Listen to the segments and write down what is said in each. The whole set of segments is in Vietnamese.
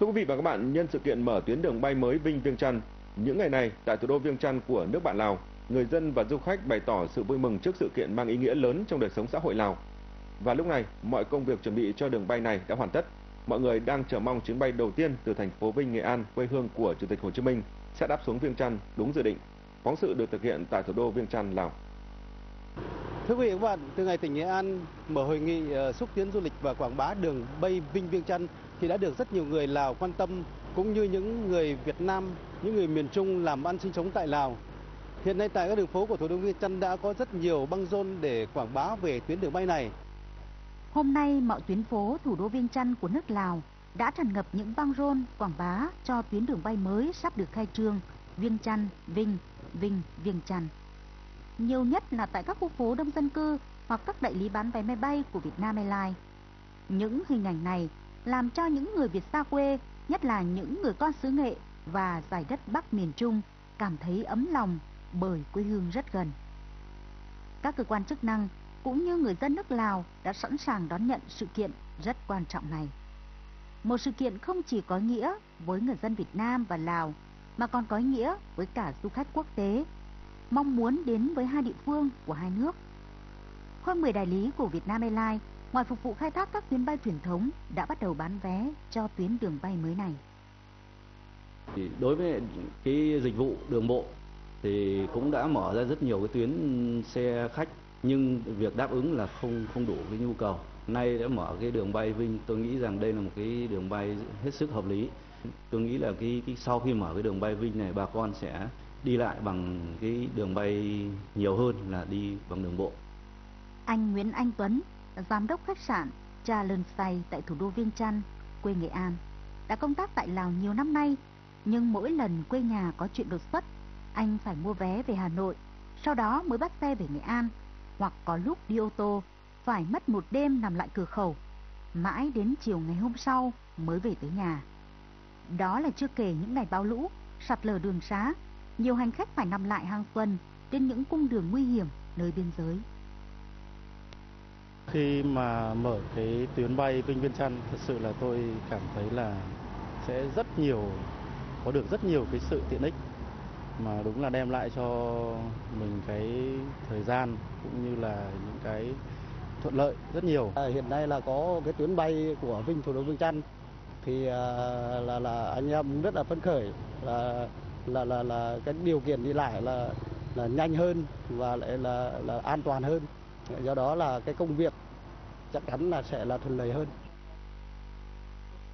Thưa quý vị và các bạn, nhân sự kiện mở tuyến đường bay mới Vinh-Viêng Chăn, những ngày này tại thủ đô Viêng Chăn của nước bạn Lào, người dân và du khách bày tỏ sự vui mừng trước sự kiện mang ý nghĩa lớn trong đời sống xã hội Lào. Và lúc này, mọi công việc chuẩn bị cho đường bay này đã hoàn tất. Mọi người đang chờ mong chuyến bay đầu tiên từ thành phố Vinh, Nghệ An, quê hương của Chủ tịch Hồ Chí Minh sẽ đáp xuống Viêng Chăn đúng dự định. Phóng sự được thực hiện tại thủ đô Viêng Chăn, Lào. Thưa quý vị và các bạn, từ ngày tỉnh Nghệ An mở hội nghị xúc tiến du lịch và quảng bá đường bay Vinh-Viêng Chăn thì đã được rất nhiều người Lào quan tâm, cũng như những người Việt Nam, những người miền Trung làm ăn sinh sống tại Lào. Hiện nay tại các đường phố của thủ đô Viêng Chăn đã có rất nhiều băng rôn để quảng bá về tuyến đường bay này. Hôm nay, mọi tuyến phố thủ đô Viêng Chăn của nước Lào đã tràn ngập những băng rôn quảng bá cho tuyến đường bay mới sắp được khai trương Viêng Chăn, Vinh, Vinh, Viêng Chăn. Nhiều nhất là tại các khu phố đông dân cư hoặc các đại lý bán vé máy bay của Vietnam Airlines. Những hình ảnh này làm cho những người Việt xa quê, nhất là những người con xứ Nghệ và dải đất Bắc miền Trung cảm thấy ấm lòng bởi quê hương rất gần. Các cơ quan chức năng cũng như người dân nước Lào đã sẵn sàng đón nhận sự kiện rất quan trọng này. Một sự kiện không chỉ có nghĩa với người dân Việt Nam và Lào mà còn có nghĩa với cả du khách quốc tế mong muốn đến với hai địa phương của hai nước. Hơn 10 đại lý của Vietnam Airlines, ngoài phục vụ khai thác các tuyến bay truyền thống, đã bắt đầu bán vé cho tuyến đường bay mới này. Đối với cái dịch vụ đường bộ thì cũng đã mở ra rất nhiều cái tuyến xe khách, nhưng việc đáp ứng là không đủ cái nhu cầu. Nay đã mở cái đường bay Vinh, tôi nghĩ rằng đây là một cái đường bay hết sức hợp lý. Tôi nghĩ là cái sau khi mở cái đường bay Vinh này, bà con sẽ đi lại bằng cái đường bay nhiều hơn là đi bằng đường bộ. Anh Nguyễn Anh Tuấn, giám đốc khách sạn Lan Xay tại thủ đô Viêng Chăn, quê Nghệ An, đã công tác tại Lào nhiều năm nay, nhưng mỗi lần quê nhà có chuyện đột xuất, anh phải mua vé về Hà Nội, sau đó mới bắt xe về Nghệ An, hoặc có lúc đi ô tô phải mất một đêm nằm lại cửa khẩu, mãi đến chiều ngày hôm sau mới về tới nhà. Đó là chưa kể những ngày bão lũ, sạt lở đường xá, nhiều hành khách phải nằm lại hàng tuần trên những cung đường nguy hiểm nơi biên giới. Khi mà mở cái tuyến bay Vinh-Viêng Chăn, thật sự là tôi cảm thấy là sẽ có được rất nhiều cái sự tiện ích mà đúng là đem lại cho mình cái thời gian cũng như là những cái thuận lợi rất nhiều. Hiện nay là có cái tuyến bay của Vinh thủ đô Viêng Chăn thì là anh em rất là phấn khởi, là cái điều kiện đi lại là nhanh hơn và lại là an toàn hơn. Do đó là cái công việc chắc chắn là sẽ là thuận lợi hơn.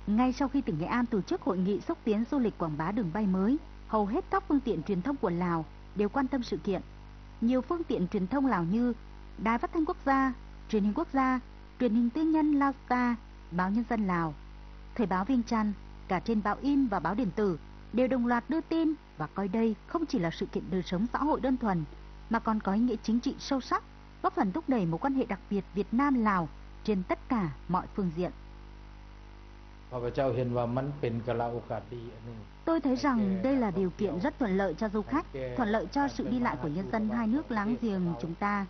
Ngay sau khi tỉnh Nghệ An tổ chức hội nghị xúc tiến du lịch quảng bá đường bay mới, hầu hết các phương tiện truyền thông của Lào đều quan tâm sự kiện. Nhiều phương tiện truyền thông Lào như Đài Phát thanh Quốc gia, Truyền hình Quốc gia, Truyền hình tư nhân Lao Star, Báo Nhân dân Lào, Thời báo Viêng Chăn, cả trên báo in và báo điện tử đều đồng loạt đưa tin và coi đây không chỉ là sự kiện đời sống xã hội đơn thuần mà còn có ý nghĩa chính trị sâu sắc, góp phần thúc đẩy mối quan hệ đặc biệt Việt Nam Lào trên tất cả mọi phương diện. Tôi thấy rằng đây là điều kiện rất thuận lợi cho du khách, thuận lợi cho sự đi lại của nhân dân hai nước láng giềng chúng ta.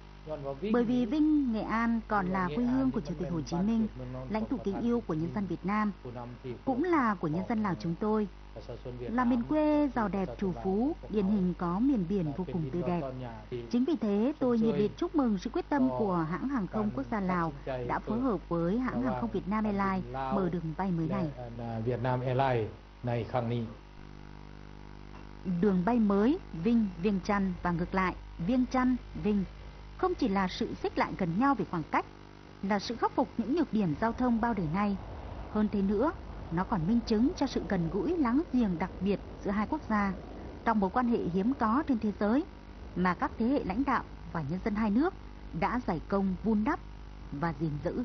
Bởi vì Vinh, Nghệ An còn là quê hương của Chủ tịch Hồ Chí Minh, lãnh tụ kính yêu của nhân dân Việt Nam, cũng là của nhân dân Lào chúng tôi. Là miền quê giàu đẹp trù phú, điển hình có miền biển vô cùng tươi đẹp. Chính vì thế, tôi nhiệt liệt chúc mừng sự quyết tâm của hãng hàng không quốc gia Lào đã phối hợp với hãng hàng không Vietnam Airlines mở đường bay mới này. Đường bay mới Vinh, Viêng Chăn và ngược lại Viêng Chăn, Vinh không chỉ là sự xích lại gần nhau về khoảng cách, là sự khắc phục những nhược điểm giao thông bao đời nay. Hơn thế nữa, nó còn minh chứng cho sự gần gũi láng giềng đặc biệt giữa hai quốc gia trong mối quan hệ hiếm có trên thế giới mà các thế hệ lãnh đạo và nhân dân hai nước đã dày công vun đắp và gìn giữ.